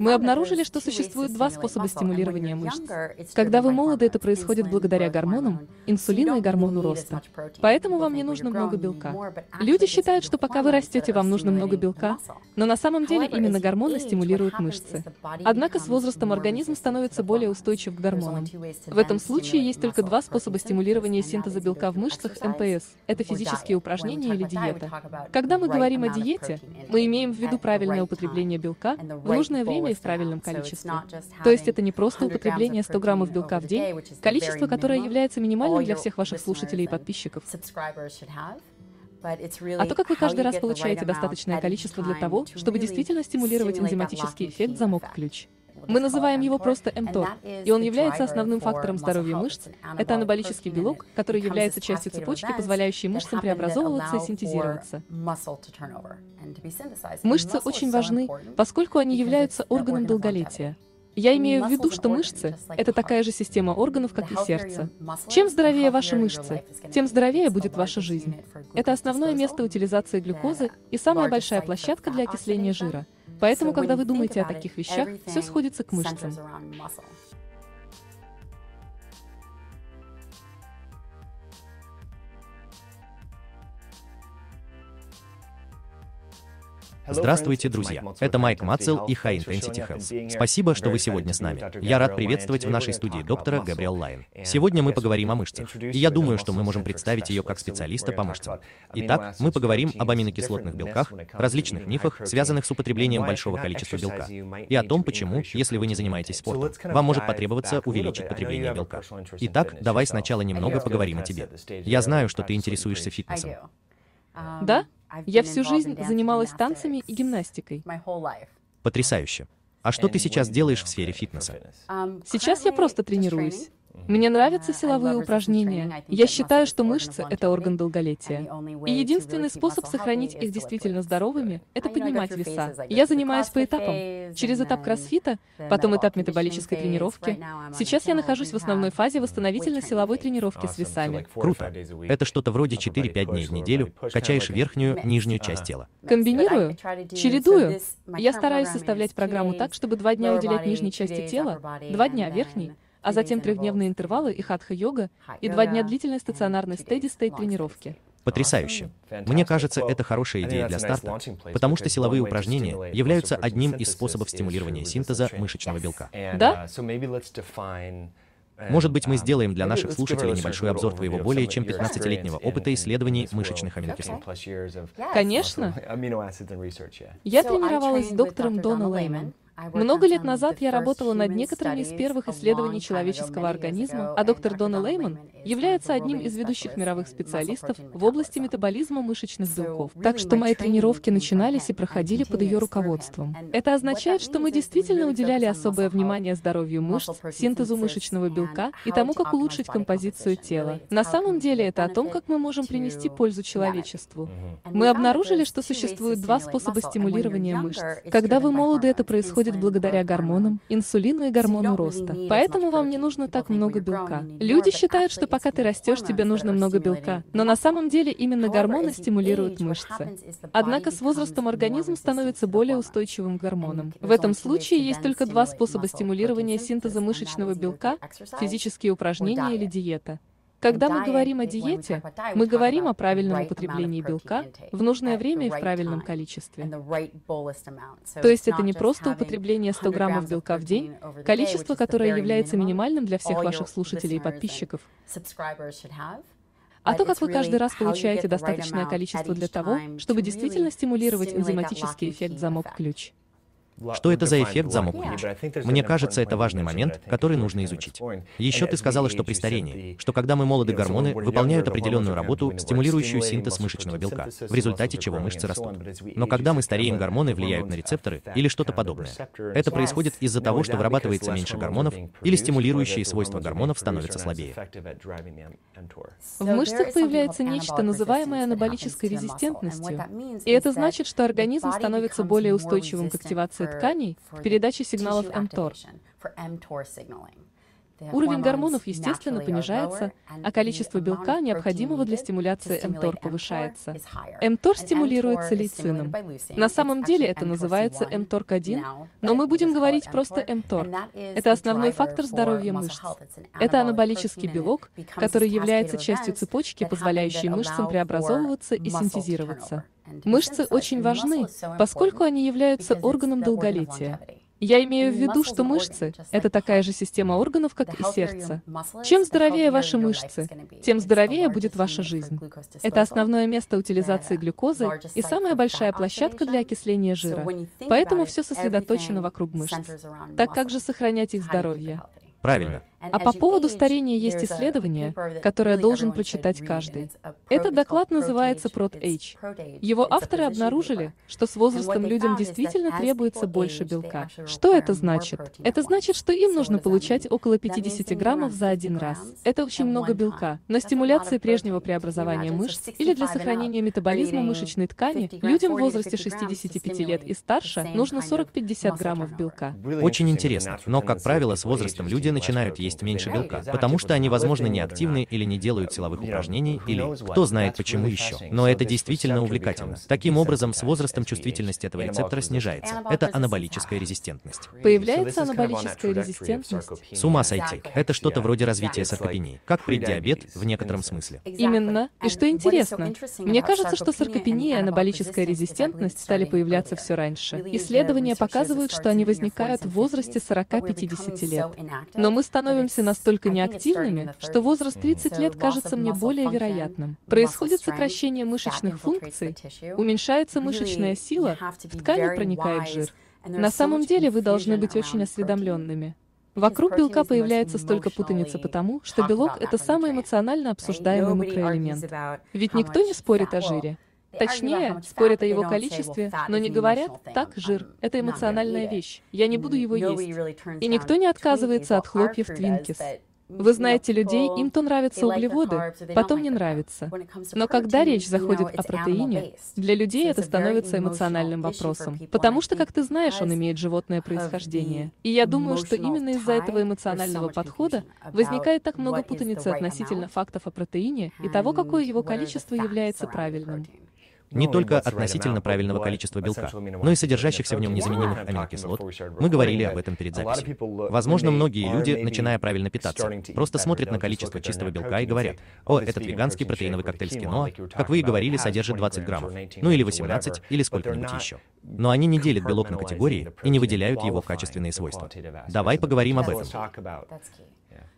Мы обнаружили, что существует два способа стимулирования мышц. Когда вы молоды, это происходит благодаря гормонам, инсулину и гормону роста. Поэтому вам не нужно много белка. Люди считают, что пока вы растете, вам нужно много белка, но на самом деле именно гормоны стимулируют мышцы. Однако с возрастом организм становится более устойчив к гормонам. В этом случае есть только два способа стимулирования синтеза белка в мышцах МТС. Это физические упражнения или диета. Когда мы говорим о диете, мы имеем в виду правильное употребление белка в нужное время и в правильном количестве. То есть это не просто употребление 100 граммов белка в день, количество, которое является минимальным для всех ваших слушателей и подписчиков. А то, как вы каждый раз получаете достаточное количество для того, чтобы действительно стимулировать энзиматический эффект замок-ключ. Мы называем его просто mTOR, и он является основным фактором здоровья мышц. Это анаболический белок, который является частью цепочки, позволяющей мышцам преобразовываться и синтезироваться. Мышцы очень важны, поскольку они являются органом долголетия. Я имею в виду, что мышцы — это такая же система органов, как и сердце. Чем здоровее ваши мышцы, тем здоровее будет ваша жизнь. Это основное место утилизации глюкозы и самая большая площадка для окисления жира. Поэтому, когда вы думаете о таких вещах, все сходится к мышцам. Здравствуйте, друзья! Это Майк Матцел и High Intensity Health. Спасибо, что вы сегодня с нами. Я рад приветствовать в нашей студии доктора Габриэль Лайон. Сегодня мы поговорим о мышцах, и я думаю, что мы можем представить ее как специалиста по мышцам. Итак, мы поговорим об аминокислотных белках, различных мифах, связанных с употреблением большого количества белка, и о том, почему, если вы не занимаетесь спортом, вам может потребоваться увеличить потребление белка. Итак, давай сначала немного поговорим о тебе. Я знаю, что ты интересуешься фитнесом. Да? Я всю жизнь занималась танцами и гимнастикой. Потрясающе. А что ты сейчас делаешь в сфере фитнеса? Сейчас я просто тренируюсь. Мне нравятся силовые упражнения. Я считаю, что мышцы — это орган долголетия. И единственный способ сохранить их действительно здоровыми — это поднимать веса. Я занимаюсь по этапам. Через этап кроссфита, потом этап метаболической тренировки. Сейчас я нахожусь в основной фазе восстановительно-силовой тренировки с весами. Круто. Это что-то вроде 4-5 дней в неделю. Качаешь верхнюю, нижнюю часть тела. Комбинирую, чередую. Я стараюсь составлять программу так, чтобы 2 дня уделять нижней части тела, 2 дня верхней, а затем 3-дневные интервалы и хатха-йога, и 2 дня длительной стационарной стеди-стейт тренировки. Потрясающе. Мне кажется, это хорошая идея для старта, потому что силовые упражнения являются одним из способов стимулирования синтеза мышечного белка. Да? Может быть, мы сделаем для наших слушателей небольшой обзор твоего более чем 15-летнего опыта исследований мышечных аминокислот. Конечно. Я тренировалась с доктором Доном Лейманом. Много лет назад я работала над некоторыми из первых исследований человеческого организма, а доктор Дона Лейман является одним из ведущих мировых специалистов в области метаболизма мышечных белков. Так что мои тренировки начинались и проходили под ее руководством. Это означает, что мы действительно уделяли особое внимание здоровью мышц, синтезу мышечного белка и тому, как улучшить композицию тела. На самом деле это о том, как мы можем принести пользу человечеству. Мы обнаружили, что существует два способа стимулирования мышц. Когда вы молоды, это происходит благодаря гормонам, инсулину и гормону роста. Поэтому вам не нужно так много белка. Люди считают, что пока ты растешь, тебе нужно много белка, но на самом деле именно гормоны стимулируют мышцы. Однако с возрастом организм становится более устойчивым к гормонам. В этом случае есть только два способа стимулирования синтеза мышечного белка — физические упражнения или диета. Когда мы говорим о диете, мы говорим о правильном употреблении белка в нужное время и в правильном количестве. То есть это не просто употребление 100 граммов белка в день, количество, которое является минимальным для всех ваших слушателей и подписчиков, а то, как вы каждый раз получаете достаточное количество для того, чтобы действительно стимулировать энзиматический эффект замок-ключ. Что это за эффект замок-ключ? Мне кажется, это важный момент, который нужно изучить. Еще ты сказала, что при старении, что когда мы молоды, гормоны выполняют определенную работу, стимулирующую синтез мышечного белка, в результате чего мышцы растут. Но когда мы стареем, гормоны влияют на рецепторы или что-то подобное. Это происходит из-за того, что вырабатывается меньше гормонов, или стимулирующие свойства гормонов становятся слабее. В мышцах появляется нечто, называемое анаболической резистентностью. И это значит, что организм становится более устойчивым к активации тканей к передаче сигналов mTOR. Уровень гормонов, естественно, понижается, а количество белка, необходимого для стимуляции mTOR, повышается. mTOR стимулируется лейцином. На самом деле это называется mTOR-1, но мы будем говорить просто mTOR. Это основной фактор здоровья мышц. Это анаболический белок, который является частью цепочки, позволяющей мышцам преобразовываться и синтезироваться. Мышцы очень важны, поскольку они являются органом долголетия. Я имею в виду, что мышцы — это такая же система органов, как и сердце. Чем здоровее ваши мышцы, тем здоровее будет ваша жизнь. Это основное место утилизации глюкозы и самая большая площадка для окисления жира. Поэтому все сосредоточено вокруг мышц. Так как же сохранять их здоровье? Правильно. А по поводу старения есть исследование, которое должен прочитать каждый. Этот доклад называется PROT-AGE. Его авторы обнаружили, что с возрастом людям действительно требуется больше белка. Что это значит? Это значит, что им нужно получать около 50 граммов за один раз. Это очень много белка. На стимуляции прежнего преобразования мышц или для сохранения метаболизма мышечной ткани людям в возрасте 65 лет и старше нужно 40-50 граммов белка. Очень интересно, но, как правило, с возрастом люди начинают есть меньше белка, потому что они, возможно, неактивны или не делают силовых упражнений, или кто знает почему еще. Но это действительно увлекательно. Таким образом, с возрастом чувствительность этого рецептора снижается. Это анаболическая резистентность. Появляется анаболическая резистентность? С ума сойти. Это что-то вроде развития саркопении, как преддиабет в некотором смысле. Именно. И что интересно, мне кажется, что саркопения и анаболическая резистентность стали появляться все раньше. Исследования показывают, что они возникают в возрасте 40-50 лет. Но мы становимся настолько неактивными, что возраст 30 лет кажется мне более вероятным. Происходит сокращение мышечных функций, уменьшается мышечная сила, в ткани проникает жир. На самом деле вы должны быть очень осведомленными. Вокруг белка появляется столько путаницы потому, что белок — это самый эмоционально обсуждаемый макроэлемент. Ведь никто не спорит о жире. Точнее, спорят о его количестве, но не говорят: так, жир — это эмоциональная вещь, я не буду его есть. И никто не отказывается от хлопьев Твинкис. Вы знаете людей, им то нравятся углеводы, потом не нравится. Но когда речь заходит о протеине, для людей это становится эмоциональным вопросом, потому что, как ты знаешь, он имеет животное происхождение. И я думаю, что именно из-за этого эмоционального подхода возникает так много путаницы относительно фактов о протеине и того, какое его количество является правильным. Не только относительно правильного количества белка, но и содержащихся в нем незаменимых аминокислот. Мы говорили об этом перед записью. Возможно, многие люди, начиная правильно питаться, просто смотрят на количество чистого белка и говорят: «О, этот веганский протеиновый коктейль с киноа, как вы и говорили, содержит 20 граммов, ну или 18, или сколько-нибудь еще». Но они не делят белок на категории и не выделяют его качественные свойства. Давай поговорим об этом.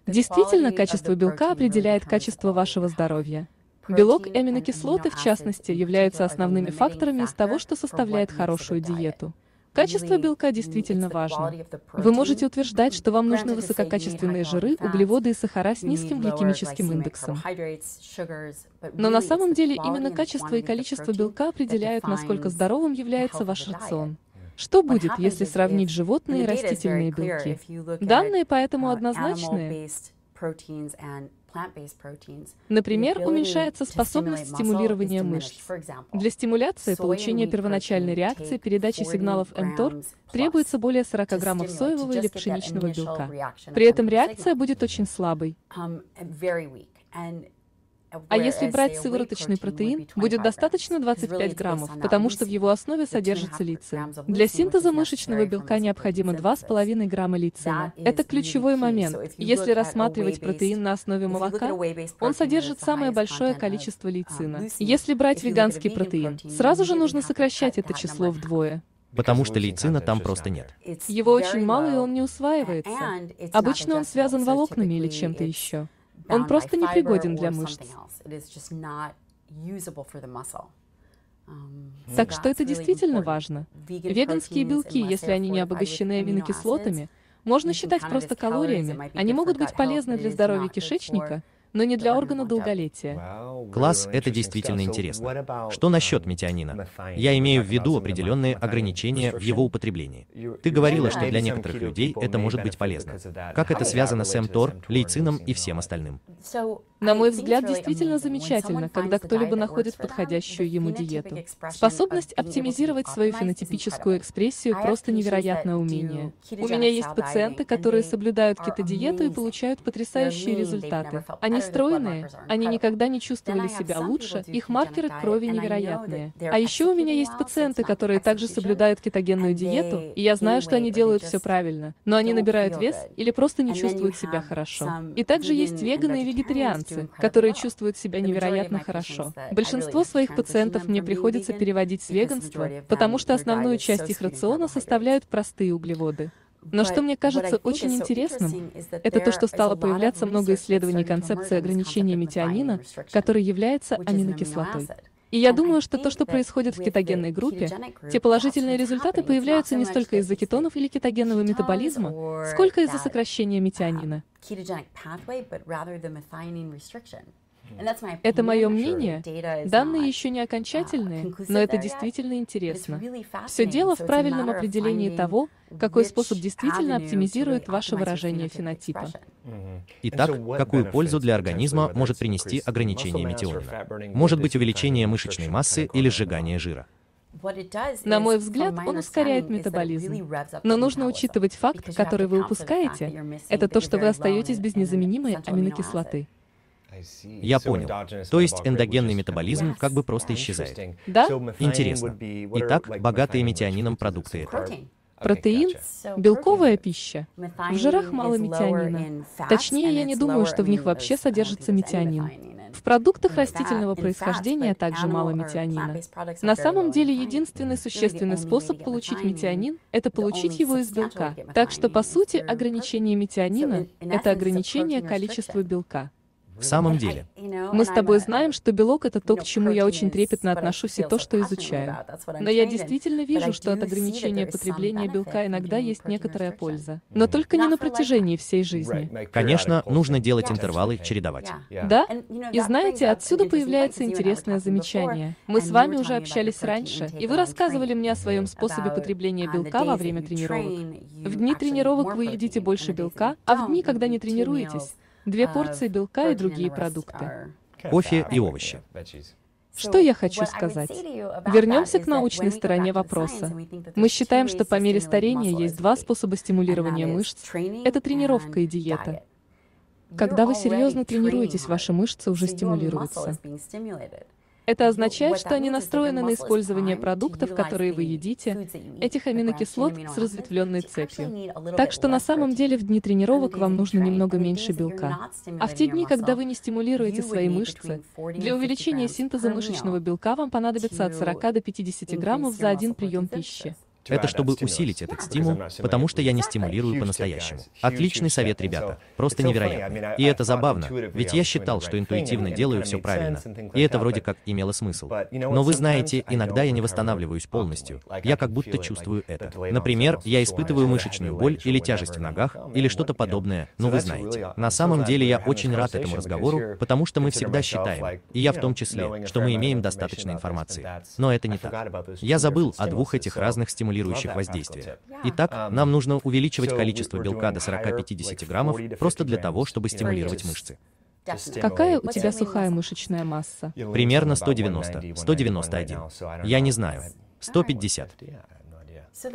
Действительно, качество белка определяет качество вашего здоровья. Белок и аминокислоты, в частности, являются основными факторами из того, что составляет хорошую диету. Качество белка действительно важно. Вы можете утверждать, что вам нужны высококачественные жиры, углеводы и сахара с низким гликемическим индексом. Но на самом деле именно качество и количество белка определяют, насколько здоровым является ваш рацион. Что будет, если сравнить животные и растительные белки? Данные поэтому однозначные. Например, уменьшается способность стимулирования мышц. Для стимуляции получения первоначальной реакции передачи сигналов mTOR требуется более 40 граммов соевого или пшеничного белка. При этом реакция будет очень слабой. А если брать сывороточный протеин, будет достаточно 25 граммов, потому что в его основе содержится лейцин. Для синтеза мышечного белка необходимо 2,5 грамма лейцина. Это ключевой момент. Если рассматривать протеин на основе молока, он содержит самое большое количество лейцина. Если брать веганский протеин, сразу же нужно сокращать это число вдвое. Потому что лейцина там просто нет. Его очень мало, и он не усваивается. Обычно он связан волокнами или чем-то еще. Он просто непригоден для мышц. Так что это действительно важно. Веганские белки, если они не обогащены аминокислотами, можно считать просто калориями. Они могут быть полезны для здоровья кишечника, но не для органа долголетия. Класс, это действительно интересно. Что насчет метионина? Я имею в виду определенные ограничения в его употреблении. Ты говорила, что для некоторых людей это может быть полезно. Как это связано с mTOR, лейцином и всем остальным? На мой взгляд, действительно замечательно, когда кто-либо находит подходящую ему диету. Способность оптимизировать свою фенотипическую экспрессию — просто невероятное умение. У меня есть пациенты, которые соблюдают кето-диету и получают потрясающие результаты. Они стройные, они никогда не чувствовали себя лучше, их маркеры крови невероятные. А еще у меня есть пациенты, которые также соблюдают кетогенную диету, и я знаю, что они делают все правильно, но они набирают вес или просто не чувствуют себя хорошо. И также есть веганы и вегетарианцы, которые чувствуют себя невероятно хорошо. Большинство своих пациентов мне приходится переводить с веганства, потому что основную часть их рациона составляют простые углеводы. Но что мне кажется очень интересным, это то, что стало появляться много исследований концепции ограничения метионина, который является аминокислотой. И я думаю, что то, что происходит в кетогенной группе, те положительные результаты появляются не столько из-за кетонов или кетогенного метаболизма, сколько из-за сокращения метионина. Это мое мнение, данные еще не окончательные, но это действительно интересно. Все дело в правильном определении того, какой способ действительно оптимизирует ваше выражение фенотипа. Итак, какую пользу для организма может принести ограничение метионина? Может быть, увеличение мышечной массы или сжигание жира? На мой взгляд, он ускоряет метаболизм. Но нужно учитывать факт, который вы упускаете, это то, что вы остаетесь без незаменимой аминокислоты. Я понял. То есть эндогенный метаболизм как бы просто исчезает. Да? Интересно. Итак, богатые метионином продукты это? Протеин, белковая пища. В жирах мало метионина. Точнее, я не думаю, что в них вообще содержится метионин. В продуктах растительного происхождения также мало метионина. На самом деле, единственный существенный способ получить метионин — это получить его из белка. Так что, по сути, ограничение метионина — это ограничение количества белка. В самом деле. Мы с тобой знаем, что белок — это то, к чему я очень трепетно отношусь, и то, что изучаю. Но я действительно вижу, что от ограничения потребления белка иногда есть некоторая польза. Но только не на протяжении всей жизни. Конечно, нужно делать интервалы, чередовать. Да? И знаете, отсюда появляется интересное замечание. Мы с вами уже общались раньше, и вы рассказывали мне о своем способе потребления белка во время тренировок. В дни тренировок вы едите больше белка, а в дни, когда не тренируетесь, 2 порции белка и другие продукты. Кофе и овощи. Что я хочу сказать? Вернемся к научной стороне вопроса. Мы считаем, что по мере старения есть два способа стимулирования мышц. Это тренировка и диета. Когда вы серьезно тренируетесь, ваши мышцы уже стимулируются. Это означает, что они настроены на использование продуктов, которые вы едите, этих аминокислот с разветвленной цепью. Так что на самом деле в дни тренировок вам нужно немного меньше белка. А в те дни, когда вы не стимулируете свои мышцы, для увеличения синтеза мышечного белка вам понадобится от 40 до 50 граммов за один прием пищи. Это чтобы усилить этот стимул, потому что я не стимулирую по-настоящему. Отличный совет, ребята. Просто невероятно. И это забавно, ведь я считал, что интуитивно делаю все правильно. И это вроде как имело смысл. Но вы знаете, иногда я не восстанавливаюсь полностью. Я как будто чувствую это. Например, я испытываю мышечную боль или тяжесть в ногах, или что-то подобное, но вы знаете. На самом деле я очень рад этому разговору, потому что мы всегда считаем, и я в том числе, что мы имеем достаточно информации. Но это не так. Я забыл о двух этих разных стимулированиях. Воздействия. Итак, нам нужно увеличивать количество белка до 40-50 граммов просто для того, чтобы стимулировать мышцы. Какая у тебя сухая мышечная масса? Примерно 190-191. Я не знаю. 150.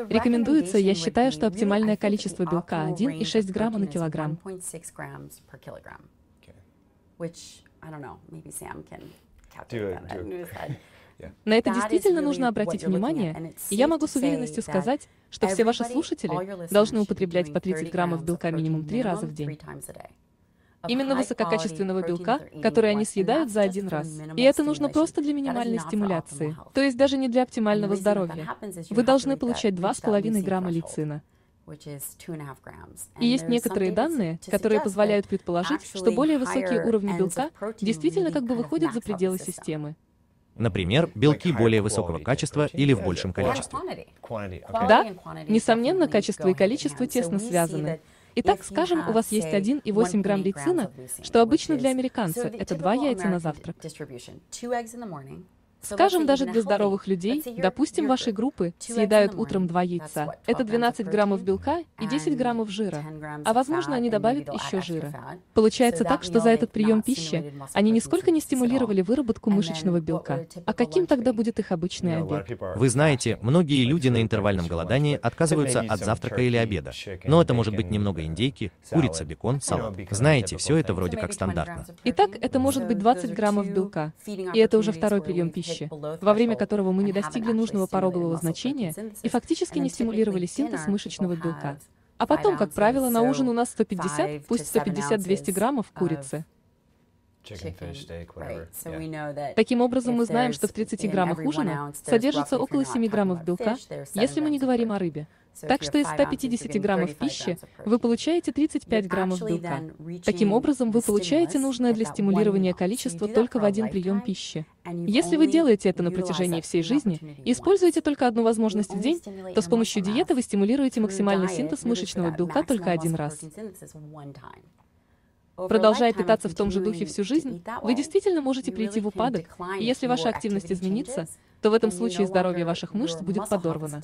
Рекомендуется, я считаю, что оптимальное количество белка 1,6 грамма на килограмм. На это действительно нужно обратить внимание, и я могу с уверенностью сказать, что все ваши слушатели должны употреблять по 30 граммов белка минимум 3 раза в день. Именно высококачественного белка, который они съедают за один раз. И это нужно просто для минимальной стимуляции, то есть даже не для оптимального здоровья. Вы должны получать 2,5 грамма лейцина. И есть некоторые данные, которые позволяют предположить, что более высокие уровни белка действительно как бы выходят за пределы системы. Например, белки более высокого качества или в большем количестве. Да, несомненно, качество и количество тесно связаны. Итак, скажем, у вас есть 1,8 грамм лейцина, что обычно для американца, это 2 яйца на завтрак. Скажем, даже для здоровых людей, допустим, вашей группы, съедают утром 2 яйца. Это 12 граммов белка и 10 граммов жира. А возможно, они добавят еще жира. Получается так, что за этот прием пищи они нисколько не стимулировали выработку мышечного белка. А каким тогда будет их обычный обед? Вы знаете, многие люди на интервальном голодании отказываются от завтрака или обеда. Но это может быть немного индейки, курица, бекон, салат. Знаете, все это вроде как стандартно. Итак, это может быть 20 граммов белка. И это уже второй прием пищи, во время которого мы не достигли нужного порогового значения и фактически не стимулировали синтез мышечного белка. А потом, как правило, на ужин у нас 150, пусть 150-200 граммов курицы. Таким образом, мы знаем, что в 30 граммах ужина содержится около 7 граммов белка, если мы не говорим о рыбе. Так что из 150 граммов пищи вы получаете 35 граммов белка. Таким образом, вы получаете нужное для стимулирования количество только в один прием пищи. Если вы делаете это на протяжении всей жизни и используете только одну возможность в день, то с помощью диеты вы стимулируете максимальный синтез мышечного белка только один раз. Продолжая питаться в том же духе всю жизнь, вы действительно можете прийти в упадок, и если ваша активность изменится, то в этом случае здоровье ваших мышц будет подорвано.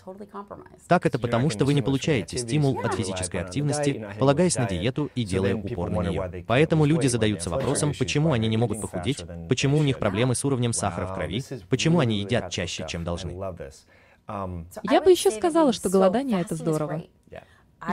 Так это потому, что вы не получаете стимул от физической активности, полагаясь на диету и делая упор на нее. Поэтому люди задаются вопросом, почему они не могут похудеть, почему у них проблемы с уровнем сахара в крови, почему они едят чаще, чем должны. Я бы еще сказала, что голодание — это здорово.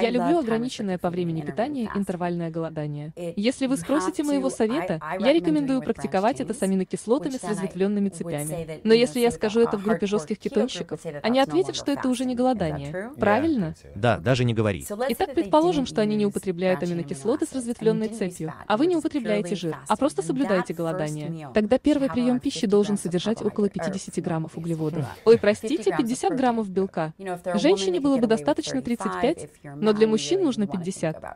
Я люблю ограниченное по времени питание, интервальное голодание. Если вы спросите моего совета, я рекомендую практиковать это с аминокислотами с разветвленными цепями. Но если я скажу это в группе жестких кетонщиков, они ответят, что это уже не голодание. Правильно? Да, даже не говори. Итак, предположим, что они не употребляют аминокислоты с разветвленной цепью, а вы не употребляете жир, а просто соблюдаете голодание. Тогда первый прием пищи должен содержать около 50 граммов углеводов. Ой, простите, 50 граммов белка. Женщине было бы достаточно 35, но для мужчин нужно 50.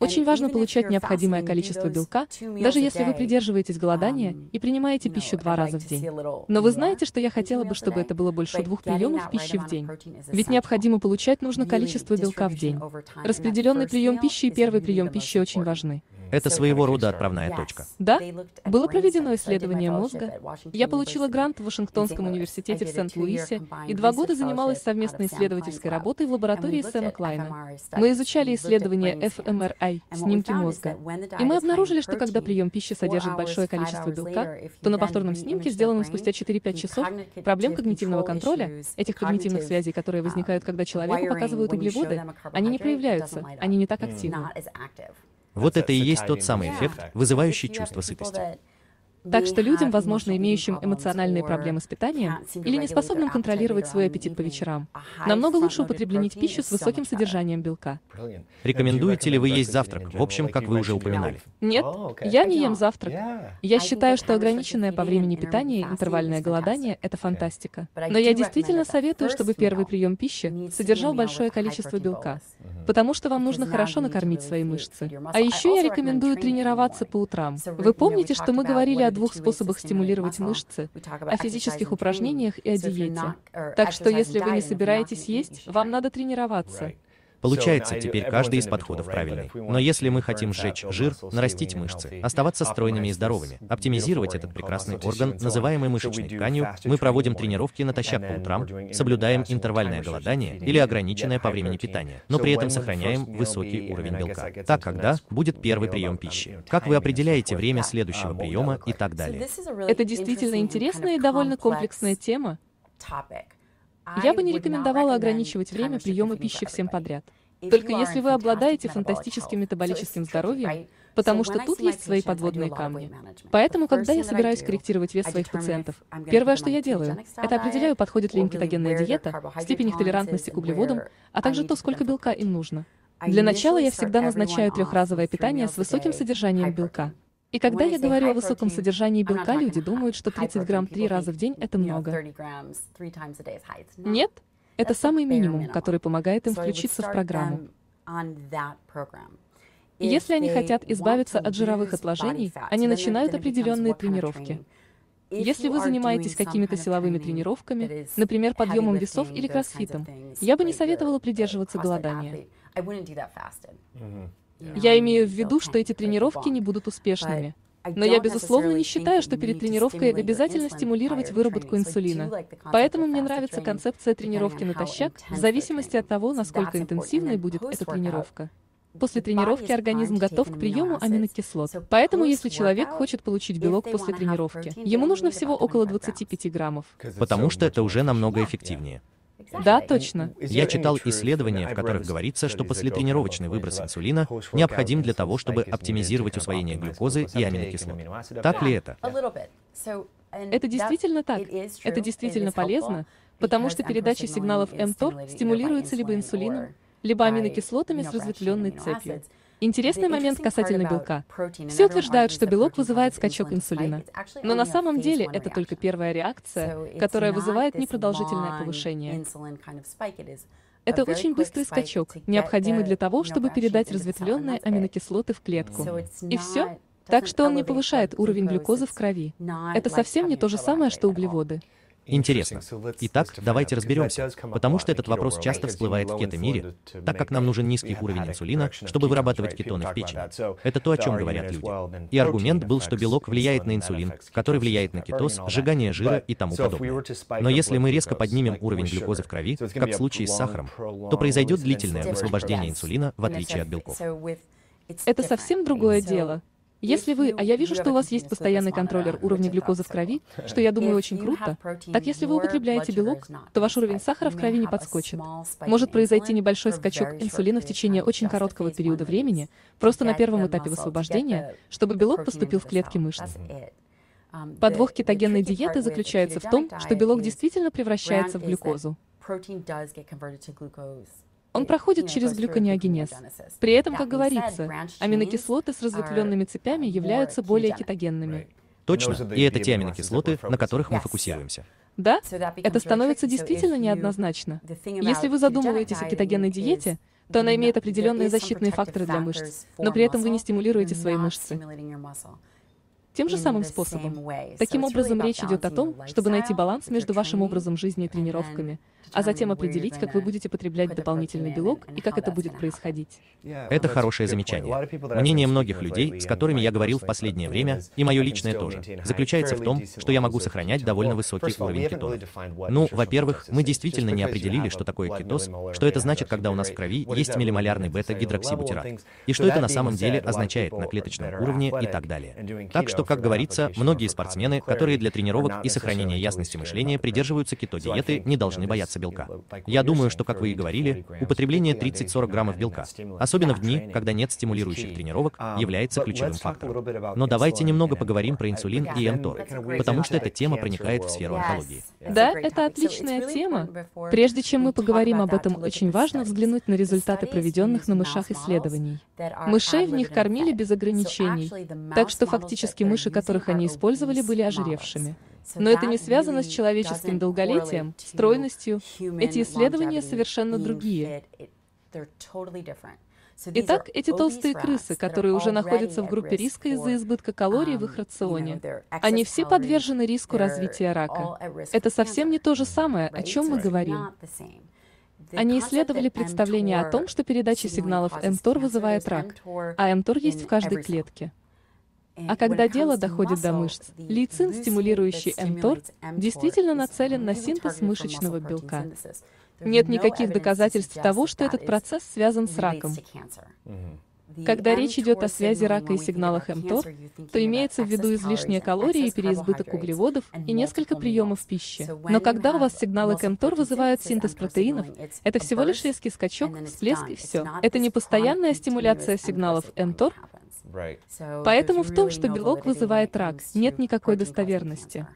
Очень важно получать необходимое количество белка, даже если вы придерживаетесь голодания и принимаете пищу 2 раза в день. Но вы знаете, что я хотела бы, чтобы это было больше 2 приемов пищи в день. Ведь необходимо получать нужное количество белка в день. Распределенный прием пищи и первый прием пищи очень важны. Это своего рода отправная точка. Да. Было проведено исследование мозга. Я получила грант в Вашингтонском университете в Сент-Луисе и 2 года занималась совместной исследовательской работой в лаборатории Сэма Клайна. Мы изучали исследования FMRI, снимки мозга. И мы обнаружили, что когда прием пищи содержит большое количество белка, то на повторном снимке, сделанном спустя 4-5 часов, проблем когнитивного контроля, этих когнитивных связей, которые возникают, когда человеку показывают углеводы, они не проявляются, они не так активны. Вот это и есть тот самый эффект, вызывающий чувство сытости. Так что людям, возможно, имеющим эмоциональные проблемы с питанием или неспособным контролировать свой аппетит по вечерам, намного лучше употреблять пищу с высоким содержанием белка. Рекомендуете ли вы есть завтрак? В общем, как вы уже упоминали. Нет, я не ем завтрак. Я считаю, что ограниченное по времени питание, интервальное голодание — это фантастика. Но я действительно советую, чтобы первый прием пищи содержал большое количество белка, потому что вам нужно хорошо накормить свои мышцы. А еще я рекомендую тренироваться по утрам. Вы помните, что мы говорили о 2 способах стимулировать мышцы, о физических упражнениях и о диете. Так что если вы не собираетесь есть, вам надо тренироваться. Получается, теперь каждый из подходов правильный. Но если мы хотим сжечь жир, нарастить мышцы, оставаться стройными и здоровыми, оптимизировать этот прекрасный орган, называемый мышечной тканью, мы проводим тренировки натощак по утрам, соблюдаем интервальное голодание или ограниченное по времени питание, но при этом сохраняем высокий уровень белка. Так когда будет первый прием пищи? Как вы определяете время следующего приема и так далее? Это действительно интересная и довольно комплексная тема. Я бы не рекомендовала ограничивать время приема пищи всем подряд. Только если вы обладаете фантастическим метаболическим здоровьем, потому что тут есть свои подводные камни. Поэтому, когда я собираюсь корректировать вес своих пациентов, первое, что я делаю, это определяю, подходит ли им кетогенная диета, степень их толерантности к углеводам, а также то, сколько белка им нужно. Для начала я всегда назначаю 3-разовое питание с высоким содержанием белка. И когда я говорю о высоком содержании белка, люди думают, что 30 грамм 3 раза в день — это много. Нет, это самый минимум, который помогает им включиться в программу. Если они хотят избавиться от жировых отложений, они начинают определенные тренировки. Если вы занимаетесь какими-то силовыми тренировками, например, подъемом весов или кроссфитом, я бы не советовала придерживаться голодания. Я имею в виду, что эти тренировки не будут успешными. Но я, безусловно, не считаю, что перед тренировкой обязательно стимулировать выработку инсулина. Поэтому мне нравится концепция тренировки натощак, в зависимости от того, насколько интенсивной будет эта тренировка. После тренировки организм готов к приему аминокислот. Поэтому, если человек хочет получить белок после тренировки, ему нужно всего около 25 граммов. Потому что это уже намного эффективнее. Да, точно. Я читал исследования, в которых говорится, что послетренировочный выброс инсулина необходим для того, чтобы оптимизировать усвоение глюкозы и аминокислот. Так ли это? Это действительно так. Это действительно полезно, потому что передача сигналов mTOR стимулируется либо инсулином, либо аминокислотами с разветвленной цепью. Интересный момент касательно белка. Все утверждают, что белок вызывает скачок инсулина. Но на самом деле это только первая реакция, которая вызывает непродолжительное повышение. Это очень быстрый скачок, необходимый для того, чтобы передать разветвленные аминокислоты в клетку. И все. Так что он не повышает уровень глюкозы в крови. Это совсем не то же самое, что углеводы. Интересно. Итак, давайте разберемся, потому что этот вопрос часто всплывает в кето-мире, так как нам нужен низкий уровень инсулина, чтобы вырабатывать кетоны в печени. Это то, о чем говорят люди. И аргумент был, что белок влияет на инсулин, который влияет на кетоз, сжигание жира и тому подобное. Но если мы резко поднимем уровень глюкозы в крови, как в случае с сахаром, то произойдет длительное высвобождение инсулина, в отличие от белков. Это совсем другое дело. Если вы, а я вижу, что у вас есть постоянный контроллер уровня глюкозы в крови, что, я думаю, очень круто, так если вы употребляете белок, то ваш уровень сахара в крови не подскочит. Может произойти небольшой скачок инсулина в течение очень короткого периода времени, просто на первом этапе высвобождения, чтобы белок поступил в клетки мышц. Подвох кетогенной диеты заключается в том, что белок действительно превращается в глюкозу. Он проходит через глюконеогенез. При этом, как говорится, аминокислоты с разветвленными цепями являются более кетогенными. Точно, и это те аминокислоты, на которых мы фокусируемся. Да, это становится действительно неоднозначно. Если вы задумываетесь о кетогенной диете, то она имеет определенные защитные факторы для мышц, но при этом вы не стимулируете свои мышцы. Тем же самым способом. Таким образом, речь идет о том, чтобы найти баланс между вашим образом жизни и тренировками, а затем определить, как вы будете потреблять дополнительный белок и как это будет происходить. Это хорошее замечание. Мнение многих людей, с которыми я говорил в последнее время, и мое личное тоже, заключается в том, что я могу сохранять довольно высокий уровень кетонов. Ну, во-первых, мы действительно не определили, что такое кетоз, что это значит, когда у нас в крови есть миллимолярный бета-гидроксибутират, и что это на самом деле означает на клеточном уровне и так далее. Так что, как говорится, многие спортсмены, которые для тренировок и сохранения ясности мышления придерживаются кето-диеты, не должны бояться белка. Я думаю, что, как вы и говорили, употребление 30-40 граммов белка, особенно в дни, когда нет стимулирующих тренировок, является ключевым фактором. Но давайте немного поговорим про инсулин и mTOR, потому что эта тема проникает в сферу онкологии. Да, это отличная тема. Прежде чем мы поговорим об этом, очень важно взглянуть на результаты проведенных на мышах исследований. Мышей в них кормили без ограничений, так что фактически мыши, которых они использовали, были ожиревшими. Но это не связано с человеческим долголетием, стройностью. Эти исследования совершенно другие. Итак, эти толстые крысы, которые уже находятся в группе риска из-за избытка калорий в их рационе, они все подвержены риску развития рака. Это совсем не то же самое, о чем мы говорим. Они исследовали представление о том, что передача сигналов mTOR вызывает рак, а mTOR есть в каждой клетке. А когда дело доходит до мышц, лейцин, стимулирующий mTOR, действительно нацелен на синтез мышечного белка. Нет никаких доказательств того, что этот процесс связан с раком. Когда речь идет о связи рака и сигналах mTOR, то имеется в виду излишние калории, переизбыток углеводов и несколько приемов пищи. Но когда у вас сигналы к mTOR вызывают синтез протеинов, это всего лишь резкий скачок, всплеск и все. Это не постоянная стимуляция сигналов mTOR. Поэтому в том, что белок вызывает рак, нет никакой достоверности.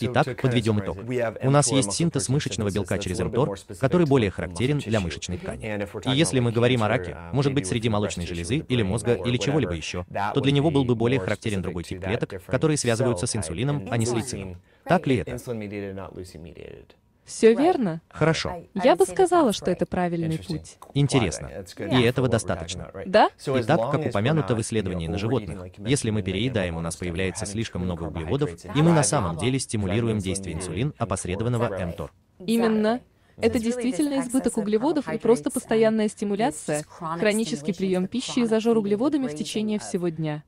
Итак, подведем итог. У нас есть синтез мышечного белка через mTOR, который более характерен для мышечной ткани. И если мы говорим о раке, может быть, среди молочной железы или мозга или чего-либо еще, то для него был бы более характерен другой тип клеток, которые связываются с инсулином, а не с лейцином. Так ли это? Все верно? Хорошо. Я бы сказала, что это правильный путь. Интересно. И этого достаточно. Да? Итак, как упомянуто в исследовании на животных, если мы переедаем, у нас появляется слишком много углеводов, и мы на самом деле стимулируем действие инсулина, опосредованного mTOR. Именно. Это действительно избыток углеводов и просто постоянная стимуляция, хронический прием пищи и зажор углеводами в течение всего дня.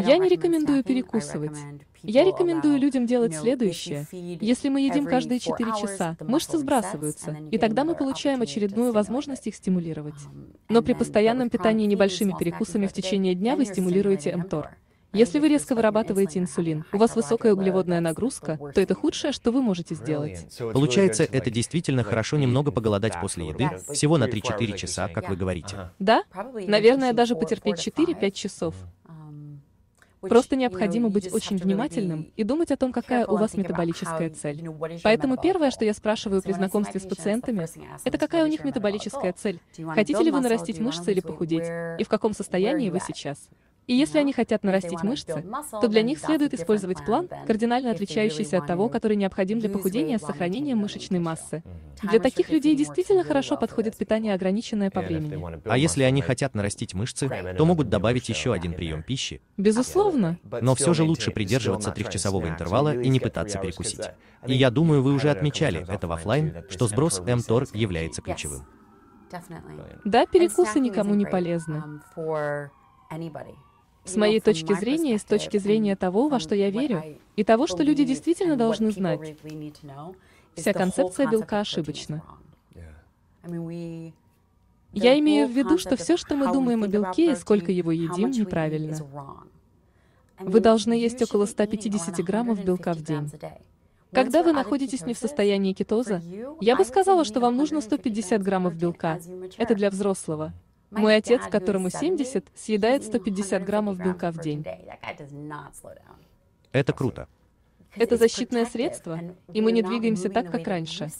Я не рекомендую перекусывать. Я рекомендую людям делать следующее. Если мы едим каждые 4 часа, мышцы сбрасываются, и тогда мы получаем очередную возможность их стимулировать. Но при постоянном питании небольшими перекусами в течение дня вы стимулируете mTOR. Если вы резко вырабатываете инсулин, у вас высокая углеводная нагрузка, то это худшее, что вы можете сделать. Получается, это действительно хорошо немного поголодать после еды, всего на 3-4 часа, как вы говорите. Да, наверное, даже потерпеть 4-5 часов. Просто необходимо быть очень внимательным и думать о том, какая у вас метаболическая цель. Поэтому первое, что я спрашиваю при знакомстве с пациентами, это какая у них метаболическая цель. Хотите ли вы нарастить мышцы или похудеть? И в каком состоянии вы сейчас? И если они хотят нарастить мышцы, то для них следует использовать план, кардинально отличающийся от того, который необходим для похудения с сохранением мышечной массы. Для таких людей действительно хорошо подходит питание, ограниченное по времени. А если они хотят нарастить мышцы, то могут добавить еще один прием пищи. Безусловно. Но все же лучше придерживаться 3-часового интервала и не пытаться перекусить. И я думаю, вы уже отмечали это в офлайн, что сброс mTOR является ключевым. Да, перекусы никому не полезны. С моей точки зрения и с точки зрения того, во что я верю, и того, что люди действительно должны знать, вся концепция белка ошибочна. Я имею в виду, что все, что мы думаем о белке и сколько его едим, неправильно. Вы должны есть около 150 граммов белка в день. Когда вы находитесь не в состоянии кетоза, я бы сказала, что вам нужно 150 граммов белка. Это для взрослого. Мой отец, которому 70, съедает 150 граммов белка в день. Это круто. Это защитное средство, и мы не двигаемся так, как раньше.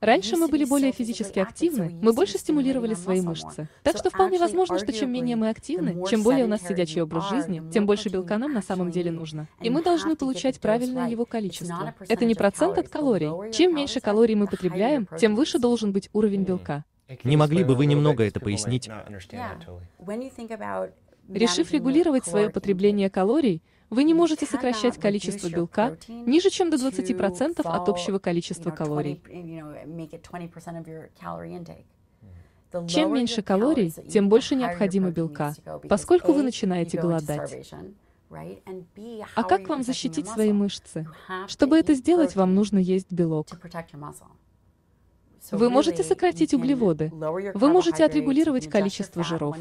Раньше мы были более физически активны, мы больше стимулировали свои мышцы. Так что вполне возможно, что чем менее мы активны, чем более у нас сидячий образ жизни, тем больше белка нам на самом деле нужно. И мы должны получать правильное его количество. Это не процент от калорий. Чем меньше калорий мы потребляем, тем выше должен быть уровень белка. Не могли бы вы немного это пояснить? Решив регулировать свое потребление калорий, вы не можете сокращать количество белка ниже, чем до 20% от общего количества калорий. Чем меньше калорий, тем больше необходимо белка, поскольку вы начинаете голодать. А как вам защитить свои мышцы? Чтобы это сделать, вам нужно есть белок. Вы можете сократить углеводы, вы можете отрегулировать количество жиров.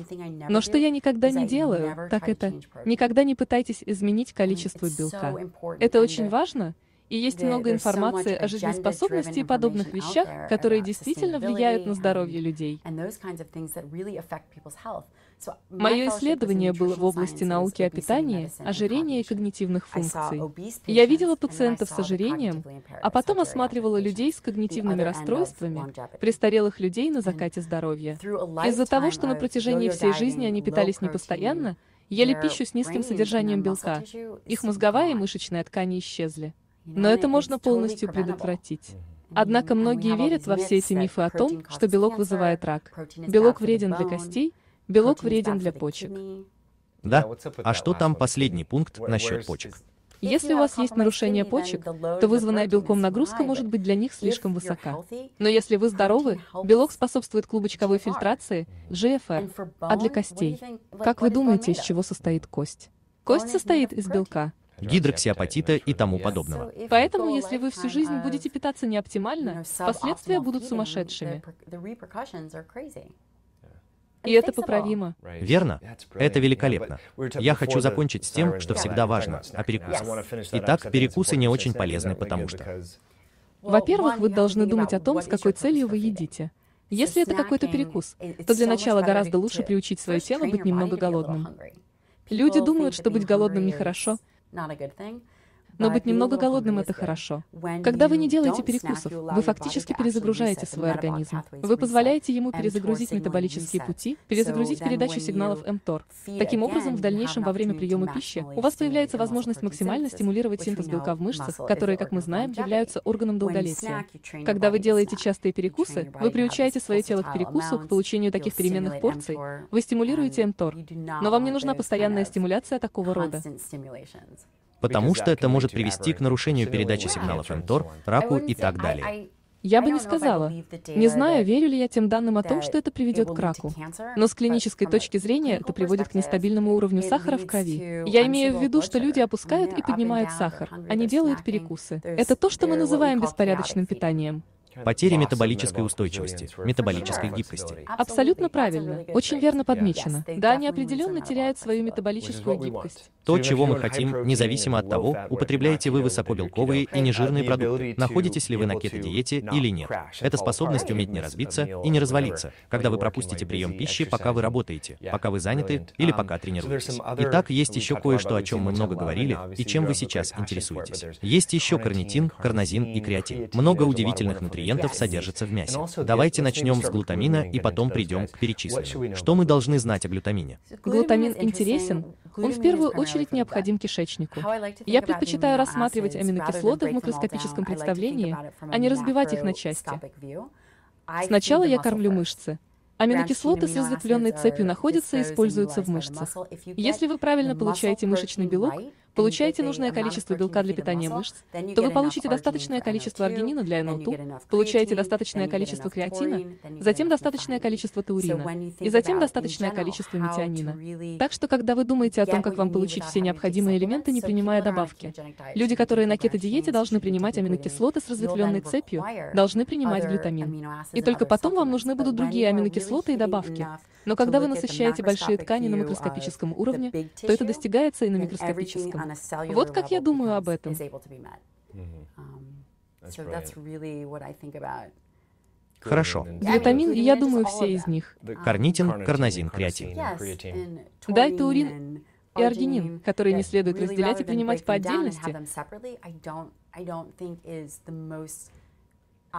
Но что я никогда не делаю, так это никогда не пытайтесь изменить количество белка. Это очень важно, и есть много информации о жизнеспособности и подобных вещах, которые действительно влияют на здоровье людей. Мое исследование было в области науки о питании, ожирении и когнитивных функций. Я видела пациентов с ожирением, а потом осматривала людей с когнитивными расстройствами, престарелых людей на закате здоровья. Из-за того, что на протяжении всей жизни они питались непостоянно, ели пищу с низким содержанием белка, их мозговая и мышечная ткани исчезли. Но это можно полностью предотвратить. Однако многие верят во все эти мифы о том, что белок вызывает рак. Белок вреден для костей, белок вреден для почек. Да. А что там последний пункт насчет почек? Если у вас есть нарушение почек, то вызванная белком нагрузка может быть для них слишком высока. Но если вы здоровы, белок способствует клубочковой фильтрации, GFR. А для костей? Как вы думаете, из чего состоит кость? Кость состоит из белка, гидроксиапатита и тому подобного. Поэтому, если вы всю жизнь будете питаться неоптимально, последствия будут сумасшедшими. И это поправимо. Верно? Это великолепно. Я хочу закончить с тем, что всегда важно, о перекусах. Итак, перекусы не очень полезны, потому что... Во-первых, вы должны думать о том, с какой целью вы едите. Если это какой-то перекус, то для начала гораздо лучше приучить свое тело быть немного голодным. Люди думают, что быть голодным нехорошо, но быть немного голодным — это хорошо. Когда вы не делаете перекусов, вы фактически перезагружаете свой организм. Вы позволяете ему перезагрузить метаболические пути, перезагрузить передачу сигналов mTOR. Таким образом, в дальнейшем во время приема пищи у вас появляется возможность максимально стимулировать синтез белка в мышцах, которые, как мы знаем, являются органом долголетия. Когда вы делаете частые перекусы, вы приучаете свое тело к перекусу, к получению таких переменных порций, вы стимулируете mTOR. Но вам не нужна постоянная стимуляция такого рода. потому что это может привести к нарушению передачи сигналов МТОР, раку и так далее. Я бы не сказала. Не знаю, верю ли я тем данным о том, что это приведет к раку. Но с клинической точки зрения это приводит к нестабильному уровню сахара в крови. Я имею в виду, что люди опускают и поднимают сахар. Они делают перекусы. Это то, что мы называем беспорядочным питанием. Потеря метаболической устойчивости, метаболической гибкости. Абсолютно правильно. Очень верно подмечено. Да, они определенно теряют свою метаболическую гибкость. То, чего мы хотим, независимо от того, употребляете вы высокобелковые и нежирные продукты, находитесь ли вы на кето-диете или нет. Это способность уметь не разбиться и не развалиться, когда вы пропустите прием пищи, пока вы работаете, пока вы заняты или пока тренируетесь. Итак, есть еще кое-что, о чем мы много говорили и чем вы сейчас интересуетесь. Есть еще карнитин, карнозин и креатин. Много удивительных нутриентов содержится в мясе. Давайте начнем с глутамина и потом придем к перечислению. Что мы должны знать о глютамине? Глутамин интересен. Он в первую очередь необходим кишечнику. Я предпочитаю рассматривать аминокислоты в макроскопическом представлении, а не разбивать их на части. Сначала я кормлю мышцы. Аминокислоты с разветвленной цепью находятся и используются в мышцах. Если вы правильно получаете мышечный белок, получаете нужное количество белка для питания мышц, то вы получите достаточное количество аргинина для НО2, получаете достаточное количество креатина, затем достаточное количество таурина, и затем достаточное количество метионина. Так что, когда вы думаете о том, как вам получить все необходимые элементы, не принимая добавки, люди, которые на кето-диете, должны принимать аминокислоты с разветвленной цепью, должны принимать глютамин. И только потом вам нужны будут другие аминокислоты и добавки. Но когда вы насыщаете большие ткани на макроскопическом уровне, то это достигается и на микроскопическом. Вот как я думаю об этом. Хорошо. Глютамин, я думаю, все из них. Карнитин, карнозин, креатин. Да, и таурин, и аргинин, которые не следует разделять и принимать по отдельности.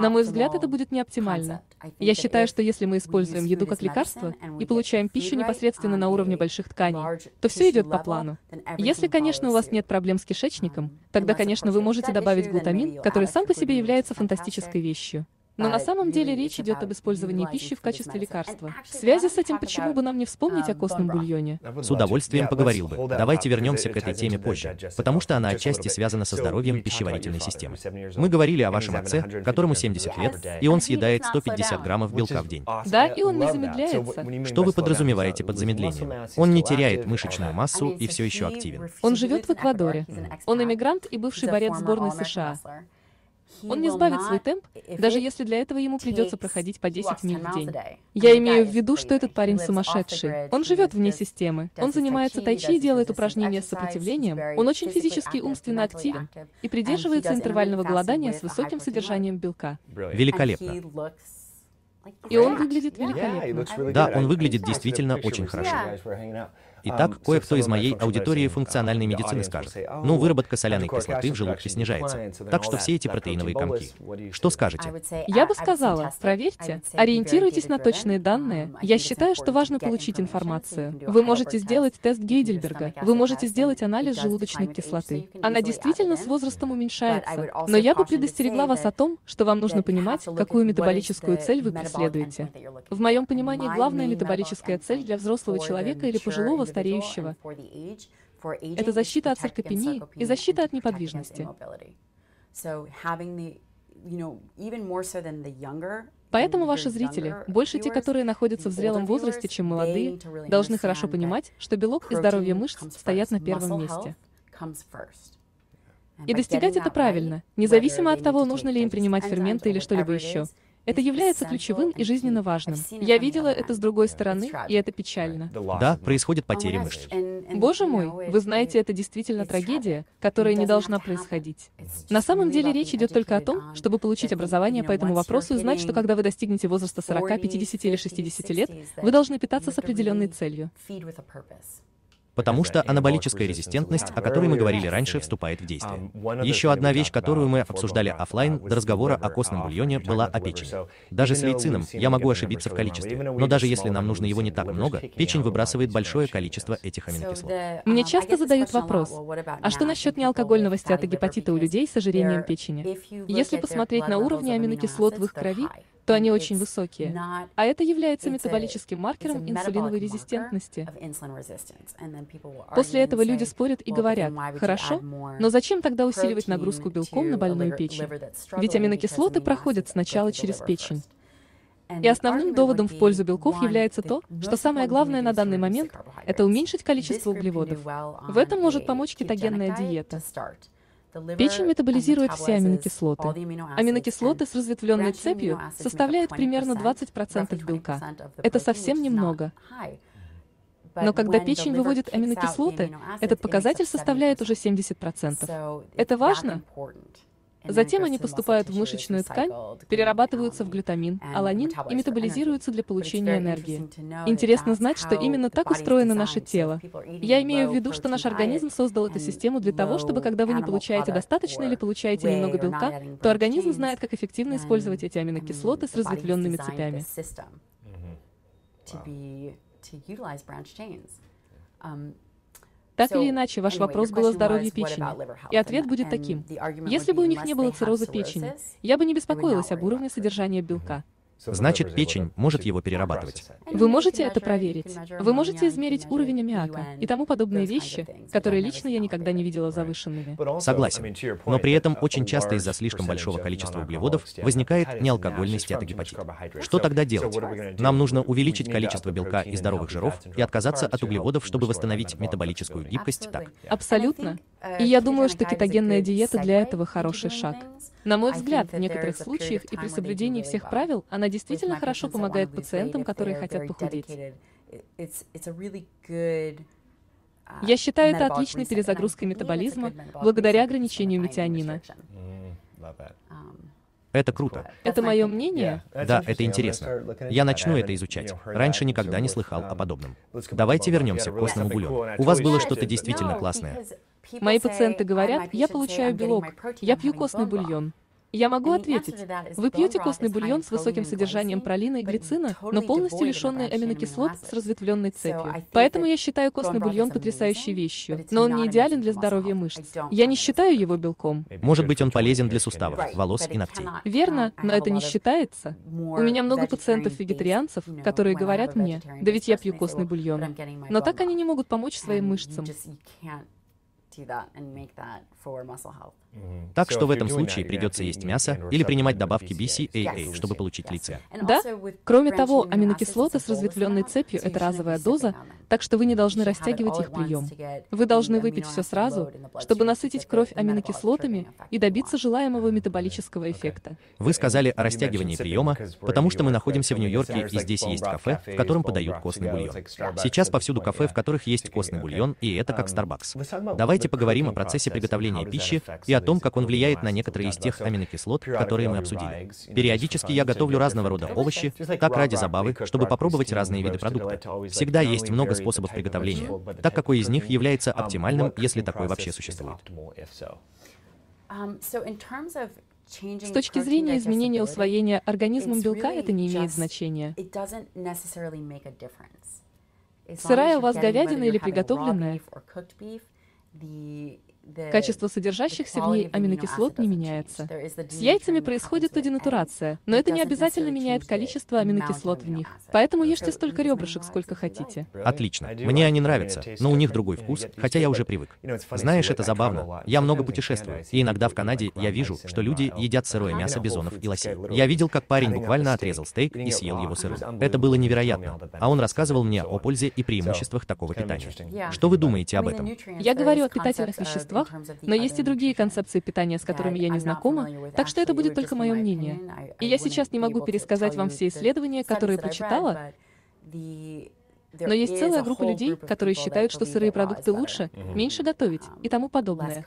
На мой взгляд, это будет неоптимально. Я считаю, что если мы используем еду как лекарство и получаем пищу непосредственно на уровне больших тканей, то все идет по плану. Если, конечно, у вас нет проблем с кишечником, тогда, конечно, вы можете добавить глутамин, который сам по себе является фантастической вещью. Но на самом деле речь идет об использовании пищи в качестве лекарства. В связи с этим, почему бы нам не вспомнить о костном бульоне? С удовольствием поговорил бы. Давайте вернемся к этой теме позже, потому что она отчасти связана со здоровьем пищеварительной системы. Мы говорили о вашем отце, которому 70 лет, и он съедает 150 граммов белка в день. Да, и он не замедляется. Что вы подразумеваете под замедлением? Он не теряет мышечную массу и все еще активен. Он живет в Эквадоре. Он иммигрант и бывший борец сборной США. Он не сбавит свой темп, даже если для этого ему придется проходить по 10 миль в день. Я имею в виду, что этот парень сумасшедший. Он живет вне системы. Он занимается тайчи и делает упражнения с сопротивлением. Он очень физически и умственно активен и придерживается интервального голодания с высоким содержанием белка. Великолепно. И он выглядит великолепно. Да, он выглядит действительно очень хорошо. Итак, кое-кто из моей аудитории функциональной медицины скажет: ну, выработка соляной кислоты в желудке снижается, так что все эти протеиновые комки. Что скажете? Я бы сказала, проверьте, ориентируйтесь на точные данные. Я считаю, что важно получить информацию. Вы можете сделать тест Гейдельберга, вы можете сделать анализ желудочной кислоты. Она действительно с возрастом уменьшается, но я бы предостерегла вас о том, что вам нужно понимать, какую метаболическую цель вы преследуете. В моем понимании, главная метаболическая цель для взрослого человека или пожилого стареющего — это защита от саркопении и защита от неподвижности. Поэтому ваши зрители, больше те, которые находятся в зрелом возрасте, чем молодые, должны хорошо понимать, что белок и здоровье мышц стоят на первом месте. И достигать это правильно, независимо от того, нужно ли им принимать ферменты или что-либо еще. Это является ключевым и жизненно важным. Я видела это с другой стороны, и это печально. Да, происходит потеря мышц. Боже мой, вы знаете, это действительно трагедия, которая не должна происходить. На самом деле речь идет только о том, чтобы получить образование по этому вопросу и знать, что когда вы достигнете возраста 40, 50 или 60 лет, вы должны питаться с определенной целью. Потому что анаболическая резистентность, о которой мы говорили раньше, вступает в действие. Еще одна вещь, которую мы обсуждали офлайн до разговора о костном бульоне, была о печени. Даже с лейцином, я могу ошибиться в количестве, но даже если нам нужно его не так много, печень выбрасывает большое количество этих аминокислот. Мне часто задают вопрос: а что насчет неалкогольного стеатогепатита у людей с ожирением печени? Если посмотреть на уровни аминокислот в их крови, то они очень высокие. А это является метаболическим маркером инсулиновой резистентности. После этого люди спорят и говорят: хорошо, но зачем тогда усиливать нагрузку белком на больную печень? Ведь аминокислоты проходят сначала через печень. И основным доводом в пользу белков является то, что самое главное на данный момент — это уменьшить количество углеводов. В этом может помочь кетогенная диета. Печень метаболизирует все аминокислоты. Аминокислоты с разветвленной цепью составляют примерно 20% белка. Это совсем немного. Но когда печень выводит аминокислоты, этот показатель составляет уже 70%. Это важно. Затем они поступают в мышечную ткань, перерабатываются в глютамин, аланин и метаболизируются для получения энергии. Интересно знать, что именно так устроено наше тело. Я имею в виду, что наш организм создал эту систему для того, чтобы когда вы не получаете достаточно или получаете немного белка, то организм знает, как эффективно использовать эти аминокислоты с разветвленными цепями. Так или иначе, ваш вопрос был о здоровье печени. И ответ будет таким. Если бы у них не было цирроза печени, я бы не беспокоилась об уровне содержания белка. Значит, печень может его перерабатывать. Вы можете это проверить. Вы можете измерить уровень аммиака и тому подобные вещи, которые лично я никогда не видела завышенными. Согласен. Но при этом очень часто из-за слишком большого количества углеводов возникает неалкогольный стеатогепатит. Что тогда делать? Нам нужно увеличить количество белка и здоровых жиров и отказаться от углеводов, чтобы восстановить метаболическую гибкость, так? Абсолютно. И я думаю, что кетогенная диета для этого хороший шаг. На мой взгляд, в некоторых случаях и при соблюдении всех правил она действительно хорошо помогает пациентам, которые хотят похудеть. Я считаю это отличной перезагрузкой метаболизма благодаря ограничению метионина. Это круто. Это мое мнение? Да, это интересно. Я начну это изучать. Раньше никогда не слыхал о подобном. Давайте вернемся к костному бульону. У вас было что-то действительно классное. Мои пациенты говорят: я получаю белок, я пью костный бульон. Я могу ответить: вы пьете костный бульон с высоким содержанием пролина и глицина, но полностью лишенный аминокислот с разветвленной цепью. Поэтому я считаю костный бульон потрясающей вещью, но он не идеален для здоровья мышц. Я не считаю его белком. Может быть, он полезен для суставов, волос и ногтей. Верно, но это не считается. У меня много пациентов-вегетарианцев, которые говорят мне: да ведь я пью костный бульон. Но так они не могут помочь своим мышцам. Так что в этом случае придется есть мясо или принимать добавки BCAA, чтобы получить лейцин. Да? Кроме того, аминокислоты с разветвленной цепью — это разовая доза, так что вы не должны растягивать их прием. Вы должны выпить все сразу, чтобы насытить кровь аминокислотами и добиться желаемого метаболического эффекта. Вы сказали о растягивании приема, потому что мы находимся в Нью-Йорке, и здесь есть кафе, в котором подают костный бульон. Сейчас повсюду кафе, в которых есть костный бульон, и это как Starbucks. Давайте поговорим о процессе приготовления пищи и о том, как он влияет на некоторые из тех аминокислот, которые мы обсудили. Периодически я готовлю разного рода овощи, так ради забавы, чтобы попробовать разные виды продуктов. Всегда есть много способов приготовления, так какой из них является оптимальным, если такой вообще существует. С точки зрения изменения усвоения организмом белка это не имеет значения. Сырая у вас говядина или приготовленная, качество содержащихся в ней аминокислот не меняется. С яйцами происходит денатурация, но это не обязательно меняет количество аминокислот в них. Поэтому ешьте столько ребрышек, сколько хотите. Отлично. Мне они нравятся, но у них другой вкус, хотя я уже привык. Знаешь, это забавно. Я много путешествую, и иногда в Канаде я вижу, что люди едят сырое мясо бизонов и лосей. Я видел, как парень буквально отрезал стейк и съел его сырым. Это было невероятно. А он рассказывал мне о пользе и преимуществах такого питания. Что вы думаете об этом? Я говорю о питательных веществах, но есть и другие концепции питания, с которыми я не знакома, так что это будет только мое мнение. И я сейчас не могу пересказать вам все исследования, которые прочитала, но есть целая группа людей, которые считают, что сырые продукты лучше, меньше готовить и тому подобное.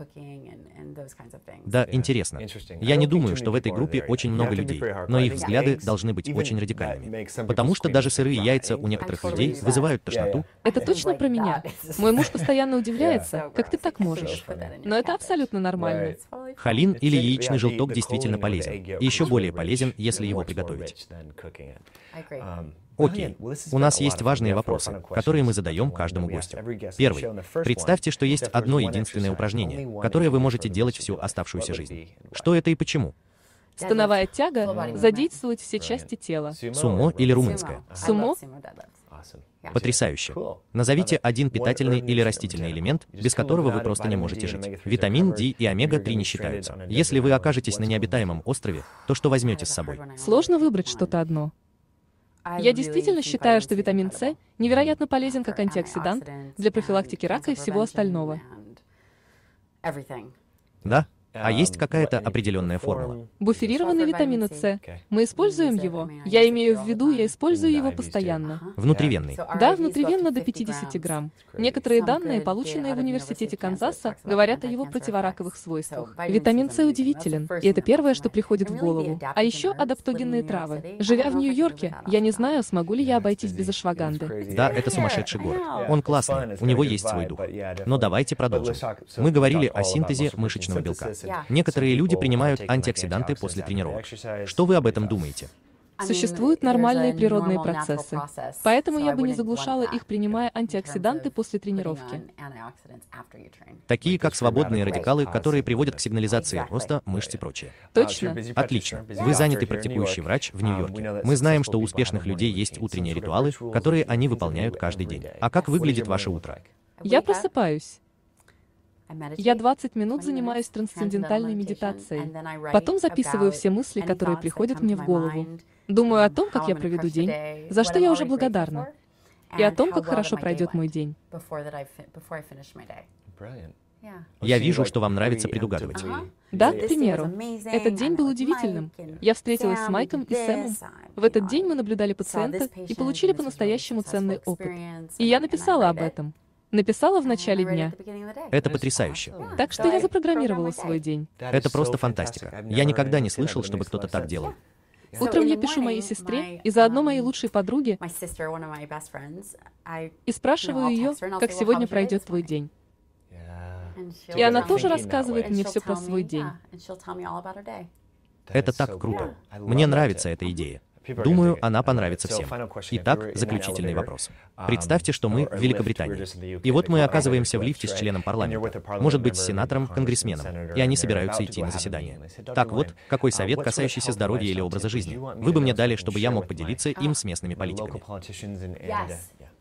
Да, интересно. Я не думаю, что в этой группе очень много людей, но их взгляды должны быть очень радикальными, потому что даже сырые яйца у некоторых людей вызывают тошноту. Это точно про меня. Мой муж постоянно удивляется: как ты так можешь? Но это абсолютно нормально. Холин или яичный желток действительно полезен, и еще более полезен, если его приготовить. Окей, у нас есть важные вопросы, которые мы задаем каждому гостю. Первый. Представьте, что есть одно единственное упражнение, которое вы можете делать всю оставшуюся жизнь. Что это и почему? Становая тяга задействует все части тела. Сумо или румынская? Сумо. Потрясающе. Назовите один питательный или растительный элемент, без которого вы просто не можете жить. Витамин D и омега-3 не считаются. Если вы окажетесь на необитаемом острове, то что возьмете с собой? Сложно выбрать что-то одно. Я действительно считаю, что витамин С невероятно полезен как антиоксидант для профилактики рака и всего остального. Да? А есть какая-то определенная формула? Буферированный витамин С. Мы используем его. Я имею в виду, я использую его постоянно. Внутривенный? Да, внутривенно до 50 грамм. Некоторые данные, полученные в Университете Канзаса, говорят о его противораковых свойствах. Витамин С удивителен, и это первое, что приходит в голову. А еще адаптогенные травы. Живя в Нью-Йорке, я не знаю, смогу ли я обойтись без Ашвагнды. Да, это сумасшедший город. Он классный, у него есть свой дух. Но давайте продолжим. Мы говорили о синтезе мышечного белка. Некоторые люди принимают антиоксиданты после тренировок. Что вы об этом думаете? Существуют нормальные природные процессы, поэтому я бы не заглушала их, принимая антиоксиданты после тренировки. Такие как свободные радикалы, которые приводят к сигнализации роста мышц и прочее. Точно. Отлично. Вы занятый практикующий врач в Нью-Йорке. Мы знаем, что у успешных людей есть утренние ритуалы, которые они выполняют каждый день. А как выглядит ваше утро? Я просыпаюсь. Я 20 минут занимаюсь трансцендентальной медитацией. Потом записываю все мысли, которые приходят мне в голову. Думаю о том, как я проведу день, за что я уже благодарна, и о том, как хорошо пройдет мой день. Я вижу, что вам нравится предугадывать. Да, к примеру. Этот день был удивительным. Я встретилась с Майком и Сэмом. В этот день мы наблюдали пациента и получили по-настоящему ценный опыт. И я написала об этом. Написала в начале дня. Это потрясающе. Так что я запрограммировала свой день. Это просто фантастика. Я никогда не слышал, чтобы кто-то так делал. Утром я пишу моей сестре и заодно моей лучшей подруге и спрашиваю ее, как сегодня пройдет твой день. И она тоже рассказывает мне все про свой день. Это так круто. Мне нравится эта идея. Думаю, она понравится всем. Итак, заключительный вопрос. Представьте, что мы в Великобритании. И вот мы оказываемся в лифте с членом парламента, может быть, с сенатором, конгрессменом, и они собираются идти на заседание. Так вот, какой совет, касающийся здоровья или образа жизни, вы бы мне дали, чтобы я мог поделиться им с местными политиками?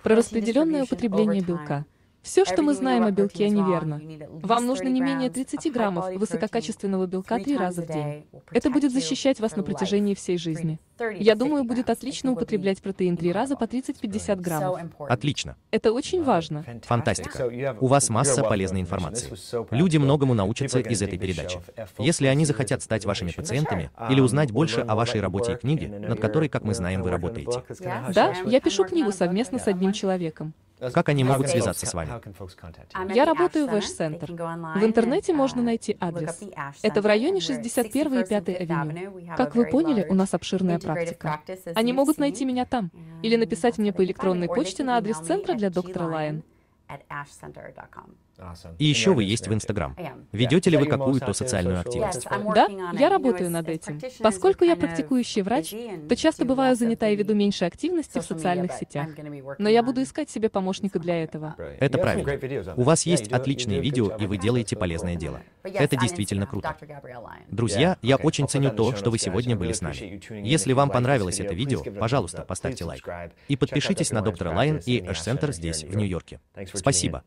Про распределенное употребление белка. Все, что мы знаем о белке, неверно. Вам нужно не менее 30 граммов высококачественного белка 3 раза в день. Это будет защищать вас на протяжении всей жизни. Я думаю, будет отлично употреблять протеин 3 раза по 30-50 граммов. Отлично. Это очень важно. Фантастика. У вас масса полезной информации. Люди многому научатся из этой передачи. Если они захотят стать вашими пациентами или узнать больше о вашей работе и книге, над которой, как мы знаем, вы работаете. Да, я пишу книгу совместно с одним человеком. Как они могут связаться с вами? Я работаю в Эш-центр. В интернете можно найти адрес. Это в районе 61 и 5 авеню. Как вы поняли, у нас обширная практика. Они могут найти меня там или написать мне по электронной почте на адрес центра для доктора Лайон. И еще вы есть в Инстаграм. Ведете ли вы какую-то социальную активность? Да, я работаю над этим. Поскольку я практикующий врач, то часто бываю занята и веду меньше активности в социальных сетях. Но я буду искать себе помощника для этого. Это правильно. У вас есть отличные видео, и вы делаете полезное дело. Это действительно круто. Друзья, я очень ценю то, что вы сегодня были с нами. Если вам понравилось это видео, пожалуйста, поставьте лайк. И подпишитесь на доктора Лайон и Эш-центр здесь, в Нью-Йорке. Спасибо.